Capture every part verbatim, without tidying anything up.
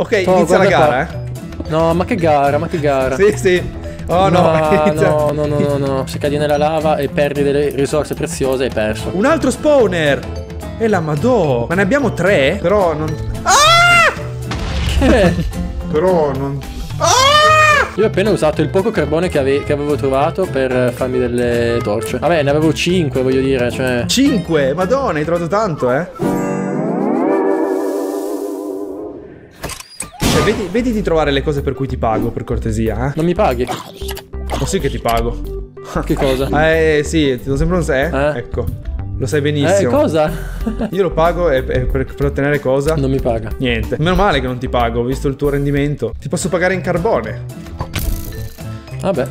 Ok, oh, inizia la gara, qua. eh. No, ma che gara, ma che gara. Sì, sì. Oh no, no, inizia... no, no, no, no, no. Se cadi nella lava e perdi delle risorse preziose, hai perso. Un altro spawner. E la madò. Ma ne abbiamo tre? Però non... Ah! Che? Però non... Ah! Io ho appena usato il poco carbone che, ave... che avevo trovato per farmi delle torce. Vabbè, ne avevo cinque, voglio dire, cioè... cinque? Madonna, hai trovato tanto, eh? Vedi, vedi di trovare le cose per cui ti pago, per cortesia, eh? Non mi paghi? Ma sì che ti pago. Che cosa? Eh sì, ti do sempre un sé, eh? Ecco, lo sai benissimo. Eh, cosa? Io lo pago e, e per, per ottenere cosa? Non mi paga. Niente. Meno male che non ti pago, visto il tuo rendimento. Ti posso pagare in carbone. Vabbè.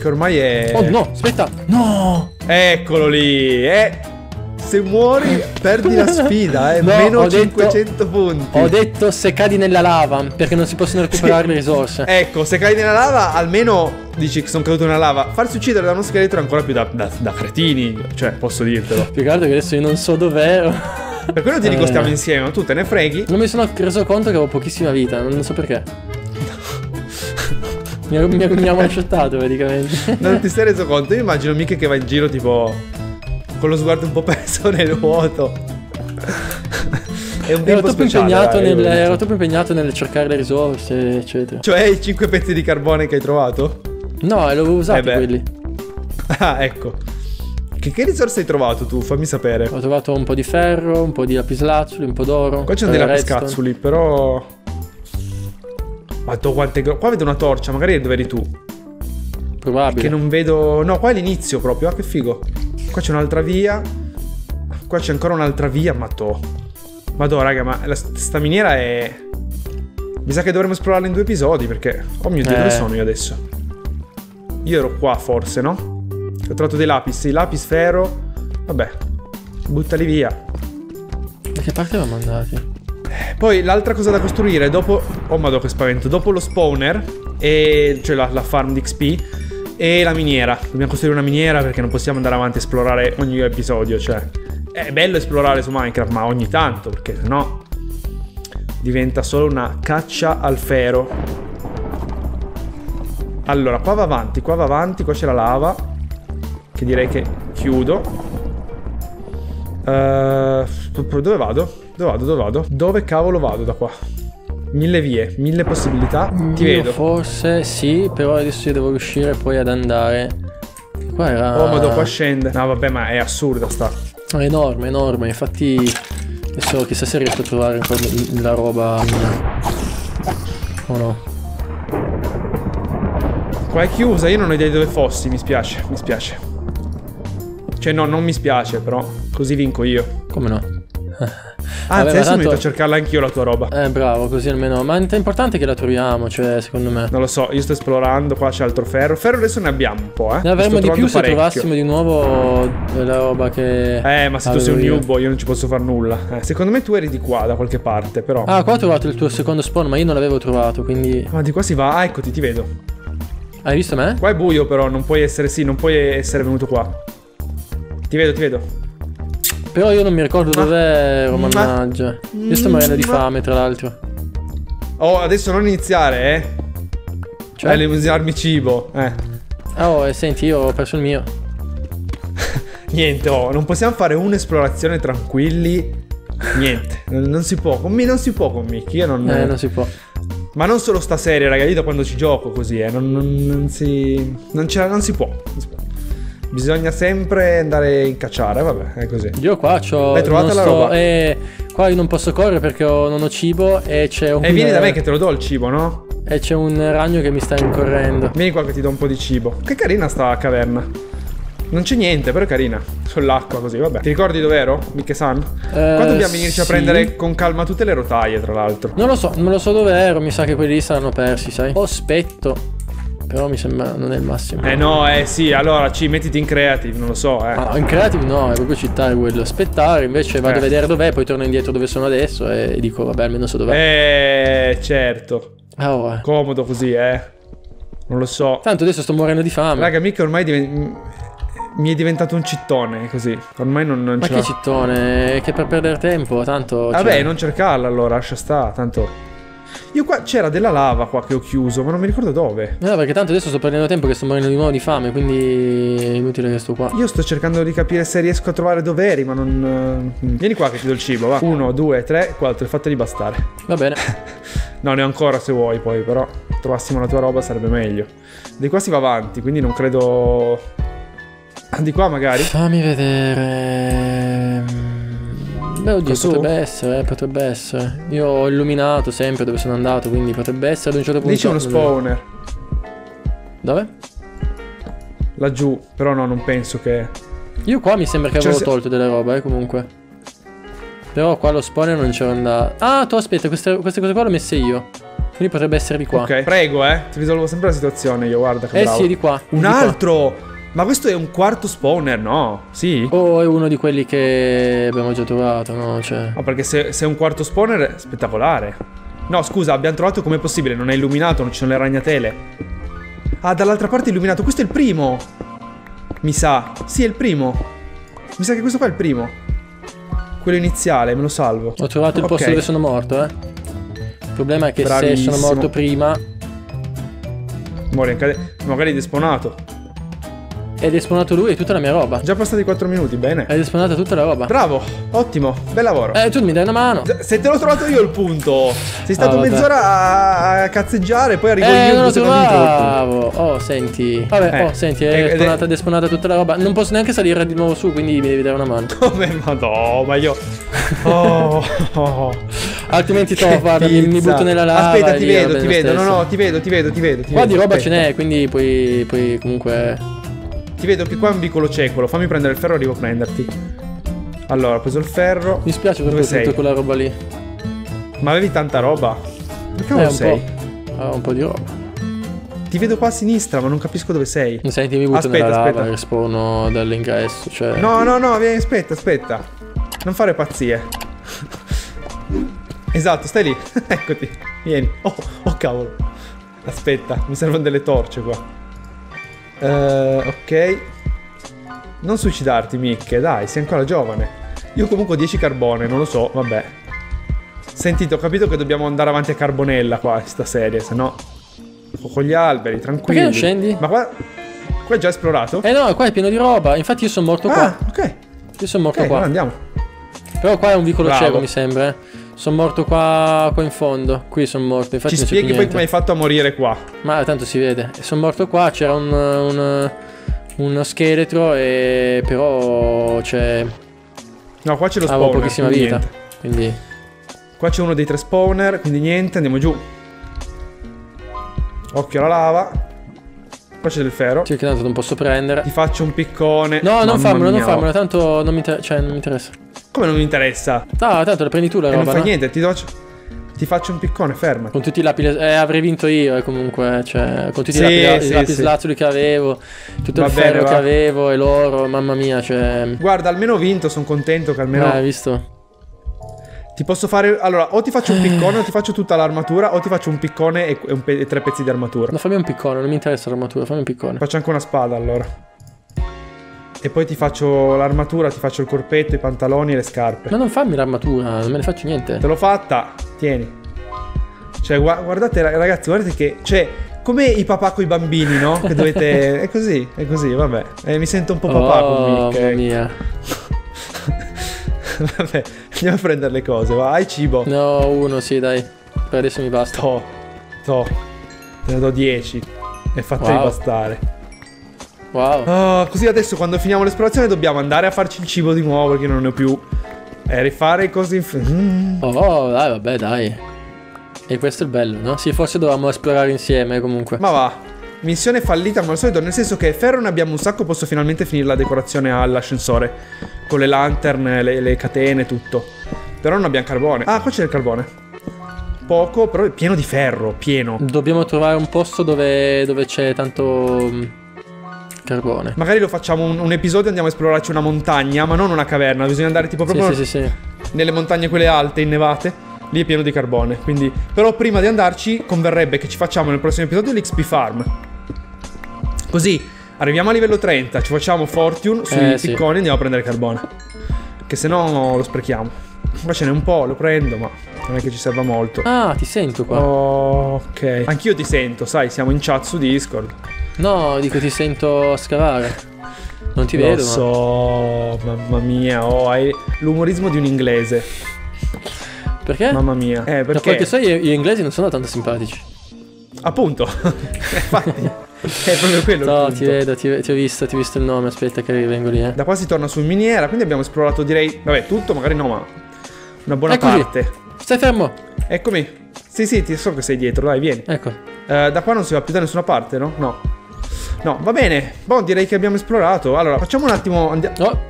Che ormai è... Oh no, aspetta. No! Eccolo lì, eh! Se muori perdi la sfida, eh. No, meno cinquecento detto, punti. Ho detto se cadi nella lava, perché non si possono recuperare sì. le risorse. Ecco, se cadi nella lava almeno dici che sono caduto nella lava. Farsi uccidere da uno scheletro è ancora più da, da, da cretini. Cioè, posso dirtelo. Più che altro che adesso io non so dov'è. Per quello ti dico eh. stiamo insieme, ma tu te ne freghi. Non mi sono reso conto che avevo pochissima vita, non so perché. Mi ha manciattato praticamente. Non ti sei reso conto? Io immagino mica che va in giro tipo... con lo sguardo un po' perso nel vuoto. È un ero troppo impegnato, eh, nel, impegnato nel cercare le risorse, eccetera. Cioè i cinque pezzi di carbone che hai trovato? No, li avevo usati eh quelli. Ah, ecco. Che, che risorse hai trovato tu? Fammi sapere. Ho trovato un po' di ferro, un po' di lapislazzuli, un po' d'oro. Qua c'è dei lapiscazzuli, però... Ma tu quante... Qua vedo una torcia, magari dove eri tu. Probabile. Che non vedo... No, qua è l'inizio proprio, ah che figo. Qua c'è un'altra via. Qua c'è ancora un'altra via. Ma to Madonna raga, ma la, sta miniera è... Mi sa che dovremmo esplorarla in due episodi. Perché oh mio dio, eh. dove sono io adesso? Io ero qua forse, no? Ho trovato dei lapis. Sì, lapis, ferro. Vabbè, buttali via. Da che parte l'hanno andati? Poi l'altra cosa da costruire dopo... Oh madonna che spavento. Dopo lo spawner e... Cioè la, la farm di X P e la miniera. Dobbiamo costruire una miniera perché non possiamo andare avanti a esplorare ogni episodio. Cioè, è bello esplorare su Minecraft, ma ogni tanto, perché sennò diventa solo una caccia al ferro. Allora, qua va avanti, qua va avanti, qua c'è la lava, che direi che chiudo. uh, Dove vado? Dove vado? Dove vado? Dove cavolo vado da qua? Mille vie, mille possibilità. Ti Io vedo. Forse sì, però adesso io devo riuscire poi ad andare. Qua era... Oh, ma dopo scende. No, vabbè, ma è assurda sta. È enorme, enorme. Infatti, adesso chissà se riesco a trovare un po' la roba. O no. Qua è chiusa, io non ho idea di dove fossi, mi spiace, mi spiace. Cioè no, non mi spiace, però così vinco io. Come no? Anzi, adesso tanto... mi metto a cercarla anch'io la tua roba. Eh, bravo, così almeno. Ma è importante che la troviamo, cioè, secondo me. Non lo so, io sto esplorando, qua c'è altro ferro. Ferro adesso ne abbiamo un po', eh. Ne avremmo di più se parecchio. trovassimo di nuovo la roba che... Eh, ma se tu sei un newbo io non ci posso far nulla. Eh, secondo me tu eri di qua, da qualche parte, però. Ah, qua ho trovato il tuo secondo spawn, ma io non l'avevo trovato, quindi... Ma di qua si va, ah, eccoti, ti vedo. Hai visto me? Qua è buio, però, non puoi essere... Sì, non puoi essere venuto qua. Ti vedo, ti vedo. Però io non mi ricordo dov'è, oh, mannaggia. Io sto morendo di fame, tra l'altro. Oh, adesso non iniziare, eh. Cioè, eh, usarmi cibo, eh. Oh, e senti, io ho perso il mio. Niente, oh, non possiamo fare un'esplorazione tranquilli. Niente, non, non si può. Con me non si può, con Mickey. Io non... Eh, non si può. Ma non solo sta serie, raga. Io da quando ci gioco così, eh. Non, non, non si... Non, non si può, non si può. Bisogna sempre andare in cacciare, vabbè, è così. Io qua c'ho... Hai trovato la roba? Eh, qua io non posso correre perché ho, non ho cibo e c'è un... E eh, vieni da me che te lo do il cibo, no? E c'è un ragno che mi sta incorrendo. Vieni qua che ti do un po' di cibo. Che carina sta caverna. Non c'è niente, però è carina. Sull'acqua così, vabbè. Ti ricordi dov'ero, Mikke-san? Eh, Qua dobbiamo venirci sì. a prendere con calma tutte le rotaie, tra l'altro. Non lo so, non lo so dov'ero. Mi sa che quelli lì saranno persi, sai? Oh, aspetto. Però mi sembra non è il massimo. Eh no, eh sì, allora ci mettiti in creative, non lo so, eh. Ah, in creative no, è proprio citare quello. Aspettare, invece vado eh. a vedere dov'è, poi torno indietro dove sono adesso e dico, vabbè, almeno so dov'è. Eh, certo. Oh, eh. Comodo così, eh. Non lo so. Tanto adesso sto morendo di fame. Raga, mica ormai diven... mi è diventato un cittone, così. Ormai non, non Ma ce Ma che cittone? Che per perdere tempo, tanto... Vabbè, cioè... non cercarla allora, lascia sta, tanto... Io qua c'era della lava qua che ho chiuso, ma non mi ricordo dove. No, perché tanto adesso sto perdendo tempo che sto morendo di nuovo di fame, quindi è inutile che sto qua. Io sto cercando di capire se riesco a trovare dove eri, ma non... Vieni qua che ti do il cibo, va. Uno, due, tre, quattro, fateli bastare. Va bene. No, ne ho ancora se vuoi poi, però trovassimo la tua roba sarebbe meglio. Di qua si va avanti, quindi non credo... Di qua magari? Fammi vedere... Beh, oddio, Cosù? potrebbe essere, eh, potrebbe essere. Io ho illuminato sempre dove sono andato, quindi potrebbe essere ad un certo punto. Lì c'è uno spawner. Dove? Laggiù, però no, non penso che... Io qua mi sembra che avevo se... tolto delle robe, eh, comunque. Però qua lo spawner non c'ero andato. Ah, tu aspetta, queste, queste cose qua le ho messe io. Quindi potrebbe essere di qua. Ok, prego, eh. Ti risolvo sempre la situazione io, guarda che eh, bravo. Eh sì, è di qua. Un di altro! Qua. Ma questo è un quarto spawner, no? Sì? O è uno di quelli che abbiamo già trovato, no? Cioè... No, perché se, se è un quarto spawner è spettacolare. No, scusa, abbiamo trovato, com'è possibile? Non è illuminato, non ci sono le ragnatele. Ah, dall'altra parte è illuminato. Questo è il primo! Mi sa. Sì, è il primo. Mi sa che questo qua è il primo. Quello iniziale, me lo salvo. Ho trovato il posto okay. dove sono morto, eh. Il problema è che Bravissimo. se sono morto prima... Muori anche... Magari è despawnato. Ed è spawnato lui e tutta la mia roba. Già passati quattro minuti, bene. Ed è spawnata tutta la roba. Bravo, ottimo, bel lavoro. Eh, tu mi dai una mano. Se te l'ho trovato io il punto. Sei stato ah, mezz'ora a cazzeggiare, poi arrivo eh, io non lo trovavo. Oh, senti. Vabbè, eh. oh, senti, è eh, spawnata, ed è spawnata tutta la roba. Non posso neanche salire di nuovo su, quindi mi devi dare una mano. Come? Ma no, ma io... Oh, oh. Altrimenti troppo, guarda, mi, mi butto nella lava. Aspetta, ti vedo, ti vedo. No, no, ti vedo, ti vedo, ti vedo. Qua di roba ce n'è, quindi poi, poi comunque... Ti vedo che qua è un piccolo cecolo. Fammi prendere il ferro e arrivo a prenderti. Allora, ho preso il ferro. Mi spiace per tutto quella roba lì. Ma avevi tanta roba? Perché eh, non sei? Ah, un po' di roba. Ti vedo qua a sinistra, ma non capisco dove sei. Mi senti, mi butto aspetta, nella aspetta. lava, spawno dall'ingresso, cioè... No, no, no, vieni, aspetta, aspetta. Non fare pazzie. Esatto, stai lì. Eccoti. Vieni. Oh, oh, cavolo. Aspetta, mi servono delle torce qua. Uh, ok. Non suicidarti, Mick. Dai, sei ancora giovane. Io comunque ho dieci carbone, non lo so, vabbè. Sentite, ho capito che dobbiamo andare avanti a carbonella qua, sta serie, se no con gli alberi, tranquilli. Perché non scendi? Ma qua... Qua è già esplorato? Eh no, qua è pieno di roba. Infatti io sono morto ah, qua. ok. Io sono morto okay, qua. Andiamo. Però qua è un vicolo Bravo. cieco, mi sembra, eh. Sono morto qua, qua in fondo. Qui sono morto. Infatti Ci spieghi poi come hai fatto a morire qua. Ma tanto si vede. Sono morto qua. C'era un, un, uno scheletro. E però c'è. No, qua c'è lo spawner. Avevo pochissima vita. Niente. Quindi. Qua c'è uno dei tre spawner. Quindi niente. Andiamo giù. Occhio alla lava. Qua c'è del ferro. Sì, che tanto non posso prendere. Ti faccio un piccone. No, Mamma non farmelo, non farmelo. Tanto non mi, cioè, non mi interessa. Come non mi interessa? No, tanto la prendi tu la roba. Eh, non fa no? niente, ti, do... ti faccio un piccone, ferma. Con tutti i lapi... Eh, avrei vinto io, eh, comunque. Cioè, con tutti sì, i lapi, sì, lapi sì. lazzuli che avevo. Tutto va il bene, ferro va. che avevo e l'oro. Mamma mia, cioè... Guarda, almeno ho vinto, sono contento che almeno... Ah, hai visto? Ti posso fare... Allora, o ti faccio un piccone, o ti faccio tutta l'armatura, o ti faccio un piccone e, un pe... e tre pezzi di armatura. No, fammi un piccone, non mi interessa l'armatura, fammi un piccone. Faccio anche una spada, allora. E poi ti faccio l'armatura, ti faccio il corpetto, i pantaloni e le scarpe. Ma non fammi l'armatura, non me ne faccio niente. Te l'ho fatta, tieni. Cioè, gu guardate, ragazzi, guardate che... Cioè, come i papà coi bambini, no? Che dovete... È così, è così, vabbè. Eh, mi sento un po' papà oh, con Mick. Mamma mia. Vabbè, andiamo a prendere le cose, va, hai cibo? No, uno, sì, dai. Per adesso mi basta. To, to. Te ne do dieci. E fateli wow. bastare. Wow. Oh, così adesso quando finiamo l'esplorazione dobbiamo andare a farci il cibo di nuovo, perché non ne ho più. E rifare cose... Mm. Oh, oh, dai, vabbè, dai. E questo è il bello, no? Sì, forse dovevamo esplorare insieme, comunque. Ma va. Missione fallita, ma al solito, nel senso che ferro ne abbiamo un sacco, posso finalmente finire la decorazione all'ascensore. Con le lanterne, le, le catene, tutto. Però non abbiamo carbone. Ah, qua c'è il carbone. Poco, però è pieno di ferro, pieno. Dobbiamo trovare un posto dove, dove c'è tanto... carbone. Magari lo facciamo un, un episodio, andiamo a esplorarci una montagna, ma non una caverna. Bisogna andare tipo proprio sì, sì, sì, sì. nelle montagne quelle alte, innevate. Lì è pieno di carbone, quindi... Però prima di andarci converrebbe che ci facciamo nel prossimo episodio l'X P Farm. Così arriviamo a livello trenta, ci facciamo fortune sui eh, picconi sì. e andiamo a prendere carbone. Che se no lo sprechiamo. Ma ce n'è un po', lo prendo, ma non è che ci serva molto. Ah, ti sento qua. Oh, ok. Anch'io ti sento, sai, siamo in chat su Discord. No, dico ti sento scavare. Non ti lo vedo. Lo so, ma... mamma mia, oh, hai l'umorismo di un inglese. Perché? Mamma mia. Eh, perché? Da quel che so, gli inglesi non sono tanto simpatici. Appunto. Infatti. È proprio quello. No, punto. Ti vedo, ti, ti ho visto, ti ho visto il nome, aspetta che vengo lì. Eh. Da qua si torna su miniera, quindi abbiamo esplorato, direi, vabbè, tutto, magari no, ma una buona Eccoci. parte. Stai fermo. Eccomi. Sì, sì, ti so che sei dietro, dai, vieni. Ecco. Uh, da qua non si va più da nessuna parte, no? No. No, va bene. Boh, direi che abbiamo esplorato. Allora, facciamo un attimo, andiamo. Oh.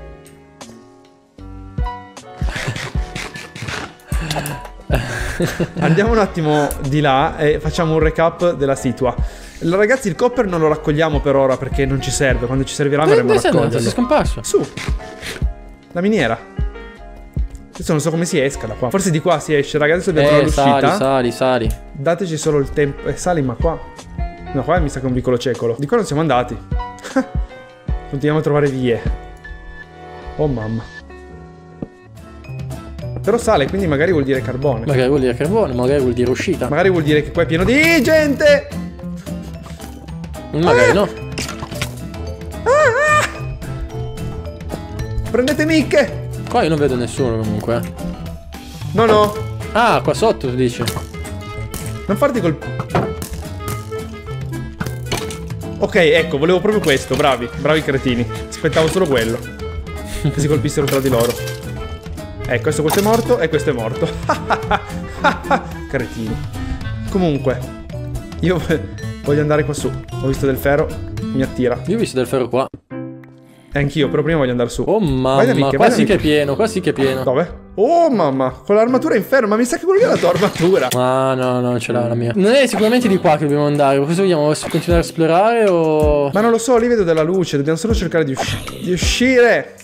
Andiamo un attimo di là e facciamo un recap della situa. Ragazzi, il copper non lo raccogliamo per ora perché non ci serve. Quando ci servirà andremo a raccoglierlo. Dove sei scomparso? Su. La miniera. Adesso non so come si esca da qua. Forse di qua si esce, ragazzi. Adesso dobbiamo eh, trovare l'uscita. Sali, sali, sali. Dateci solo il tempo. Eh, sali, ma qua. No, qua mi sa che è un vicolo cieco. Di qua non siamo andati. Continuiamo a trovare vie. Oh mamma. Però sale, quindi magari vuol dire carbone. Magari vuol dire carbone, magari vuol dire uscita. Magari vuol dire che qua è pieno di gente. Magari ah! no ah! Prendete micche. Qua io non vedo nessuno comunque. No no. Ah, qua sotto tu dici. Non farti col... Ok, ecco, volevo proprio questo. Bravi, bravi cretini. Aspettavo solo quello. Che si colpissero tra di loro. Ecco, questo, questo è morto e questo è morto. Cretini. Comunque io... voglio andare qua su. Ho visto del ferro. Mi attira. Io ho visto del ferro qua. E anch'io, però prima voglio andare su. Oh mamma, amiche, qua sì che è pieno. Qua sì che è pieno. Dove? Oh mamma, con l'armatura in ferro. Ma mi sa che quello lì è la tua armatura. Ah no, no, ce l'ha la mia. Non è sicuramente di qua che dobbiamo andare. Cosa vogliamo? Continuare a esplorare o... Ma non lo so, lì vedo della luce. Dobbiamo solo cercare di, usci di uscire.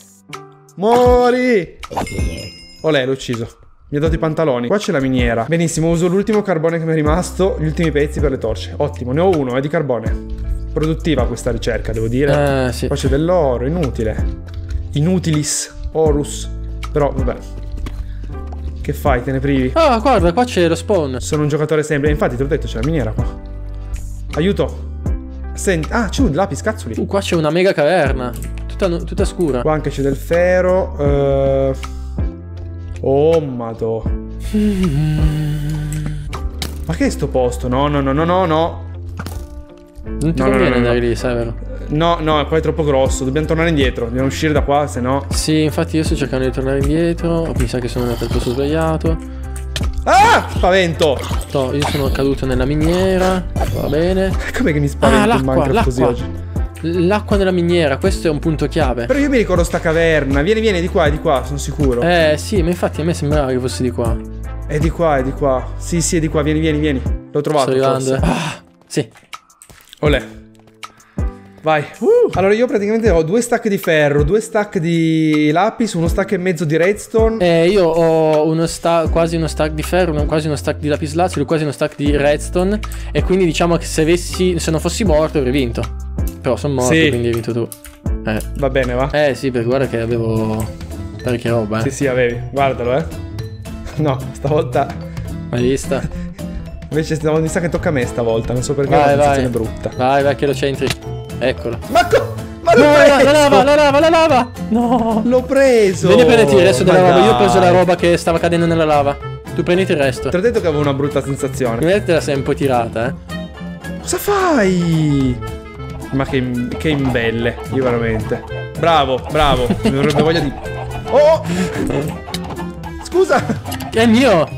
Mori. Olè, l'ho ucciso. Mi ha dato i pantaloni. Qua c'è la miniera. Benissimo, uso l'ultimo carbone che mi è rimasto. Gli ultimi pezzi per le torce. Ottimo, ne ho uno, è di carbone. Produttiva questa ricerca, devo dire. Eh, sì. Qua c'è dell'oro, inutile. Inutilis, orus. Però, vabbè. Che fai, te ne privi? Ah, oh, guarda, qua c'è lo spawn. Sono un giocatore semplice. Infatti, te l'ho detto, c'è la miniera qua. Aiuto. Senti. Ah, c'è un lapis, cazzoli. Uh, qua c'è una mega caverna. Tutta, tutta scura. Qua anche c'è del ferro. Ehm... Uh... Oh, mato. Ma che è sto posto? No, no, no, no, no, no. Non ti no, conviene no, no, andare no. lì, sai vero? No, no, qua è troppo grosso. Dobbiamo tornare indietro. Dobbiamo uscire da qua, se no. Sì, infatti io sto cercando di tornare indietro. Mi sa che sono andato al posto sbagliato. Ah, spavento. No, io sono caduto nella miniera. Va bene. Com'è che mi spavento ah, in Minecraft così oggi? L'acqua nella miniera, questo è un punto chiave. Però io mi ricordo sta caverna. Vieni, vieni, di qua, è di qua, sono sicuro. Eh, sì, ma infatti a me sembrava che fosse di qua. È di qua, è di qua. Sì, sì, è di qua, vieni, vieni, vieni. L'ho trovato. Sto arrivando. Ah, sì. Olè. Vai. Uh. Allora io praticamente ho due stack di ferro, due stack di lapis, uno stack e mezzo di redstone. Eh, io ho uno stack, quasi uno stack di ferro, uno, quasi uno stack di lapislazzo, quasi uno stack di redstone. E quindi diciamo che se avessi, se non fossi morto avrei vinto. Però sono morto, sì. Quindi hai vinto tu. Eh. Va bene, va? Eh sì, perché guarda che avevo parecchia roba, eh. Sì, sì, avevi. Guardalo, eh. No, stavolta... Hai vista? Invece stavolta, mi sa che tocca a me stavolta, non so perché è una situazione brutta. Vai, vai, che lo centri. Eccolo. Ma co... Ma l'ho no, preso! La lava, la lava, la lava! No! L'ho preso! Vieni a prenderti il resto della roba, io ho preso la roba che stava cadendo nella lava. Tu prenditi il resto. Ti ho detto che avevo una brutta sensazione. Vedete, te la sei un po' tirata, eh. Cosa fai? Ma che, che imbelle, io veramente. Bravo, bravo. Mi avrebbe voglia di... Oh! Scusa! È mio!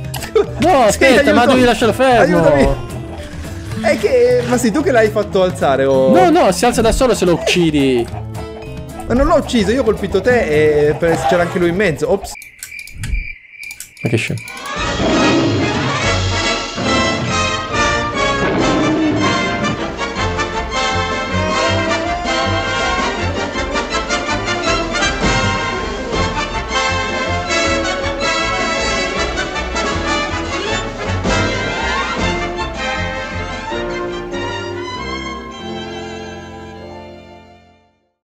No, aspetta, sì, ma devi lasciarlo fermo! Aiutami! È che... Ma sei tu che l'hai fatto alzare o... No, no, si alza da solo se lo uccidi. Ma non l'ho ucciso, io ho colpito te e c'era anche lui in mezzo. Ops. Ma che scemo.